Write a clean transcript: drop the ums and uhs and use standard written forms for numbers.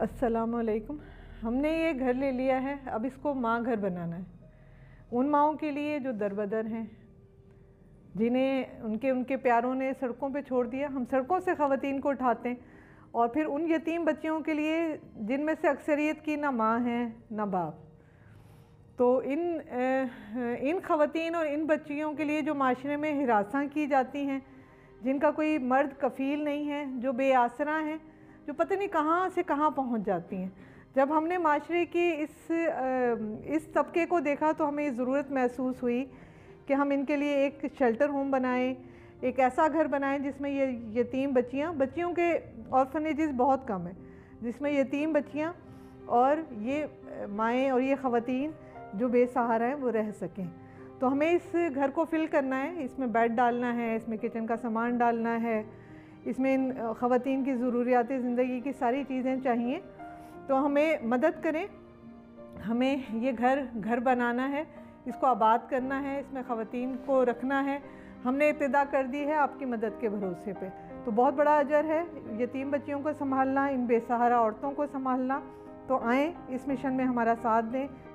अस्सलामुअलैकुम। हमने ये घर ले लिया है, अब इसको माँ घर बनाना है उन माँओं के लिए जो दरबदर हैं, जिन्हें उनके उनके प्यारों ने सड़कों पे छोड़ दिया। हम सड़कों से ख़वातीन को उठाते हैं और फिर उन यतीम बच्चियों के लिए जिनमें से अक्सरियत की ना माँ हैं ना बाप। तो इन ख़वातीन और इन बच्चियों के लिए जो माशरे में हिरासा की जाती हैं, जिनका कोई मर्द कफ़ील नहीं है, जो बेआसरा हैं, जो पता नहीं कहाँ से कहाँ पहुँच जाती हैं। जब हमने माशरे की इस तबके को देखा तो हमें ज़रूरत महसूस हुई कि हम इनके लिए एक शेल्टर होम बनाएं, एक ऐसा घर बनाएं जिसमें ये यतीम बच्चियों के ऑर्फनेजेस बहुत कम हैं, जिसमें यतीम बच्चियाँ और ये माएँ और ये ख़वातीन जो बेसहारा हैं वो रह सकें। तो हमें इस घर को फिल करना है, इसमें बेड डालना है, इसमें किचन का सामान डालना है, इसमें इन ख़वातीन की ज़रूरियात ज़िंदगी की सारी चीज़ें चाहिए। तो हमें मदद करें, हमें ये घर बनाना है, इसको आबाद करना है, इसमें ख़वातीन को रखना है। हमने इब्तिदा कर दी है आपकी मदद के भरोसे पे। तो बहुत बड़ा अजर है यतीम बच्चियों को संभालना, इन बेसहारा औरतों को संभालना। तो आएँ इस मिशन में हमारा साथ दें।